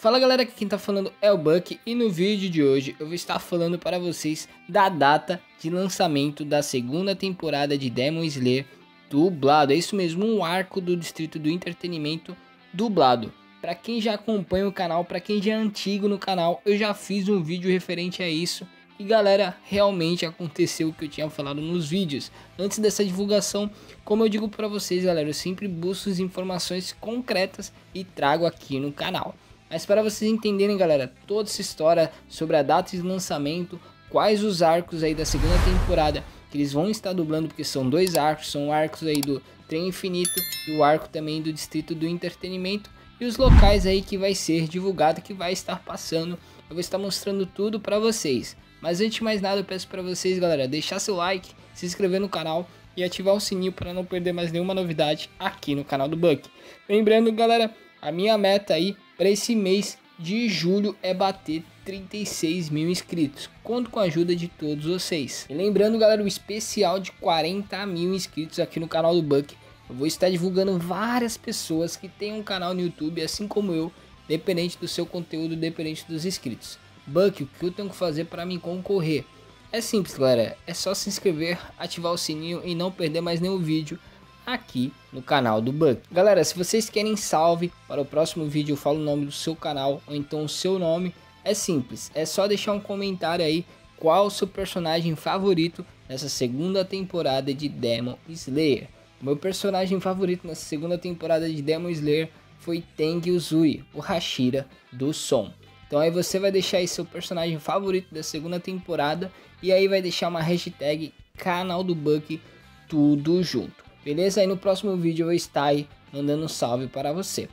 Fala galera, aqui quem tá falando é o Bucky e no vídeo de hoje eu vou estar falando para vocês da data de lançamento da segunda temporada de Demon Slayer dublado. É isso mesmo, um arco do distrito do entretenimento dublado. Para quem já acompanha o canal, para quem já é antigo no canal, eu já fiz um vídeo referente a isso. E galera, realmente aconteceu o que eu tinha falado nos vídeos. Antes dessa divulgação, como eu digo para vocês galera, eu sempre busco as informações concretas e trago aqui no canal. Mas para vocês entenderem galera, toda essa história sobre a data de lançamento, quais os arcos aí da segunda temporada que eles vão estar dublando, porque são dois arcos, são arcos aí do Trem Infinito e o arco também do Distrito do Entretenimento, e os locais aí que vai ser divulgado, que vai estar passando, eu vou estar mostrando tudo para vocês. Mas antes de mais nada eu peço para vocês galera, deixar seu like, se inscrever no canal e ativar o sininho para não perder mais nenhuma novidade aqui no canal do Bucky. Lembrando galera, a minha meta aí para esse mês de julho é bater 36 mil inscritos. Conto com a ajuda de todos vocês. E lembrando galera, o especial de 40 mil inscritos aqui no canal do Bucky. Eu vou estar divulgando várias pessoas que têm um canal no YouTube, assim como eu, dependente do seu conteúdo, dependente dos inscritos. Bucky, o que eu tenho que fazer para me concorrer? É simples galera, é só se inscrever, ativar o sininho e não perder mais nenhum vídeo aqui no canal do Bucky. Galera, se vocês querem salve para o próximo vídeo, eu falo o nome do seu canal ou então o seu nome. É simples, é só deixar um comentário aí qual o seu personagem favorito nessa segunda temporada de Demon Slayer. O meu personagem favorito nessa segunda temporada de Demon Slayer foi Tengen Uzui, o Hashira do som. Então aí você vai deixar aí seu personagem favorito da segunda temporada e aí vai deixar uma hashtag canal do Bucky tudo junto. Beleza? Aí no próximo vídeo eu vou estar aí mandando um salve para você.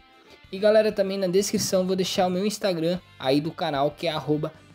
E galera, também na descrição eu vou deixar o meu Instagram aí do canal, que é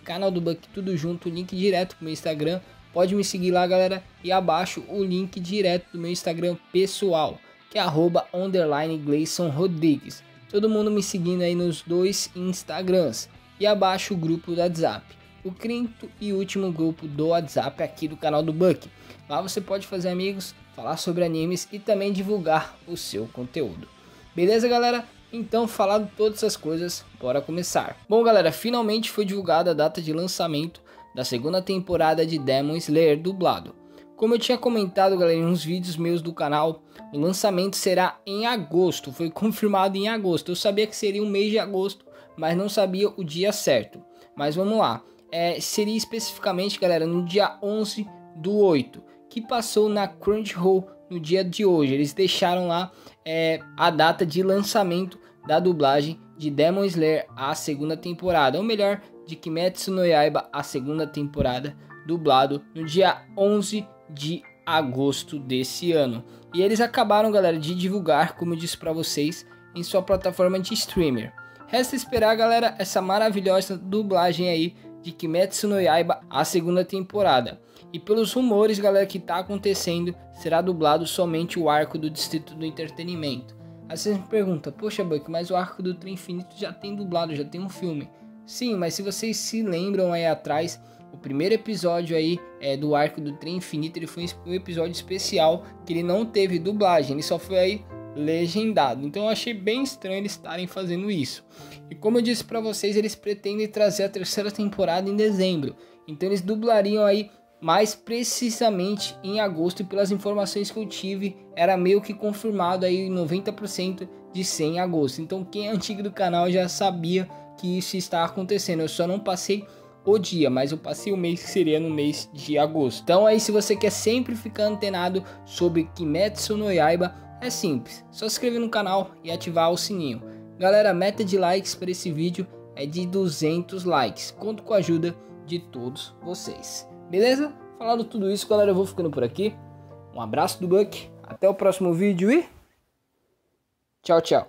@canaldobucky tudo junto, link direto pro meu Instagram. Pode me seguir lá galera, e abaixo o link direto do meu Instagram pessoal, que é @_GleisonRodrigues. Todo mundo me seguindo aí nos dois Instagrams. E abaixo o grupo do WhatsApp, o quinto e último grupo do WhatsApp aqui do canal do Bucky. Lá você pode fazer amigos, falar sobre animes e também divulgar o seu conteúdo. Beleza galera? Então, falado todas essas coisas, bora começar. Bom galera, finalmente foi divulgada a data de lançamento da segunda temporada de Demon Slayer dublado. Como eu tinha comentado galera em uns vídeos meus do canal, o lançamento será em agosto, foi confirmado em agosto. Eu sabia que seria o mês de agosto, mas não sabia o dia certo. Mas vamos lá, seria especificamente galera no dia 11/8. Que passou na Crunchyroll no dia de hoje. Eles deixaram lá a data de lançamento da dublagem de Demon Slayer, a segunda temporada. Ou melhor, de Kimetsu no Yaiba, a segunda temporada, dublado no dia 11 de agosto desse ano. E eles acabaram, galera, de divulgar, como eu disse para vocês, em sua plataforma de streamer. Resta esperar, galera, essa maravilhosa dublagem aí de Kimetsu no Yaiba, a segunda temporada. E pelos rumores, galera, que tá acontecendo, será dublado somente o arco do Distrito do Entretenimento. Aí você me pergunta, poxa Bucky, mas o arco do Trem Infinito já tem dublado, já tem um filme. Sim, mas se vocês se lembram aí atrás, o primeiro episódio aí do arco do Trem Infinito, ele foi um episódio especial, que ele não teve dublagem, ele só foi aí legendado. Então eu achei bem estranho eles estarem fazendo isso. E como eu disse pra vocês, eles pretendem trazer a terceira temporada em dezembro. Então eles dublariam aí mais precisamente em agosto, e pelas informações que eu tive, era meio que confirmado aí 90% de ser em agosto. Então quem é antigo do canal já sabia que isso está acontecendo. Eu só não passei o dia, mas eu passei o mês, que seria no mês de agosto. Então aí, se você quer sempre ficar antenado sobre Kimetsu no Yaiba, é simples, só se inscrever no canal e ativar o sininho. Galera, a meta de likes para esse vídeo é de 200 likes. Conto com a ajuda de todos vocês. Beleza? Falado tudo isso, galera, eu vou ficando por aqui. Um abraço do Bucky, até o próximo vídeo e tchau, tchau.